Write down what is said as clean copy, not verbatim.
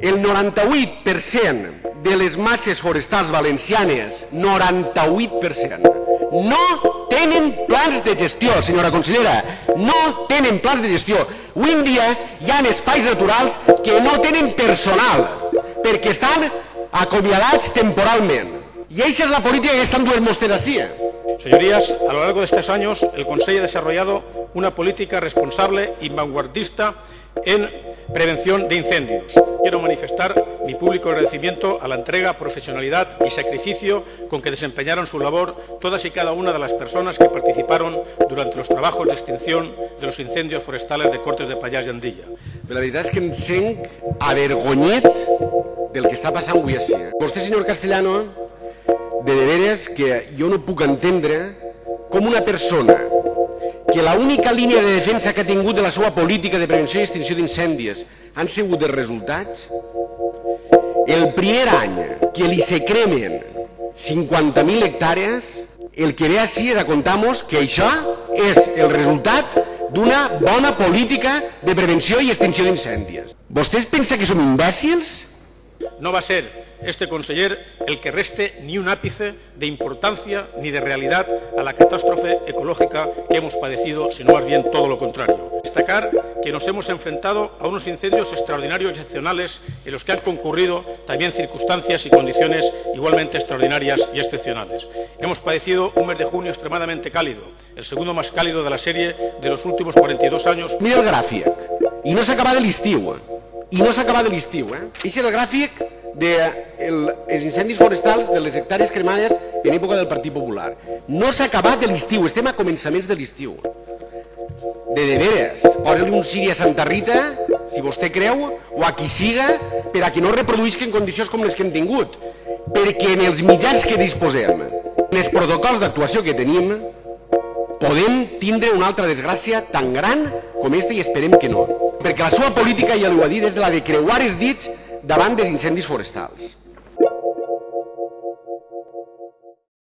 El 98% de les masses forestals valencianes, 98%, no tenen plans de gestió, senyora consellera, no tenen plans de gestió. Avui en dia hi ha espais naturals que no tenen personal, perquè estan acomiadats temporalment. Y esa es la política que están dando ustedes así. Señorías, a lo largo de estos años, el Consejo ha desarrollado una política responsable y vanguardista en prevención de incendios. Quiero manifestar mi público agradecimiento a la entrega, profesionalidad y sacrificio con que desempeñaron su labor todas y cada una de las personas que participaron durante los trabajos de extinción de los incendios forestales de Cortes de Pallás y Andilla. Pero la verdad es que me siento avergonzado del que está pasando hoy así. Usted, señor Castellano, de veres que jo no puc entendre com una persona que l'única línia de defensa que ha tingut de la seva política de prevenció i extinció d'incendis han sigut els resultats, el primer any que li se cremen 50.000 hectàrees, el que ve així és a contar-nos que això és el resultat d'una bona política de prevenció i extinció d'incendis. Vostès pensen que som imbècils? No va a ser este conseller el que reste ni un ápice de importancia ni de realidad a la catástrofe ecológica que hemos padecido, sino más bien todo lo contrario. Destacar que nos hemos enfrentado a unos incendios extraordinarios y excepcionales en los que han concurrido también circunstancias y condiciones igualmente extraordinarias y excepcionales. Hemos padecido un mes de junio extremadamente cálido, el segundo más cálido de la serie de los últimos 42 años. Mira el gráfico, y no se acaba de listiu. I no s'ha acabat l'estiu. Aquest és el gràfic dels incendis forestals de les hectàrees cremades en època del Partit Popular. No s'ha acabat l'estiu, estem a començaments de l'estiu. De deberes, posa-li un ciri a Santa Rita, si vostè creu, o a qui siga, per a que no reproduïsquen condicions com les que hem tingut. Perquè en els mitjans que disposem, en els protocols d'actuació que tenim, podem tindre una altra desgràcia tan gran com aquesta i esperem que no. Perquè la seva política, ja ho ha dit, és de la de creuar els dits davant dels incendis forestals.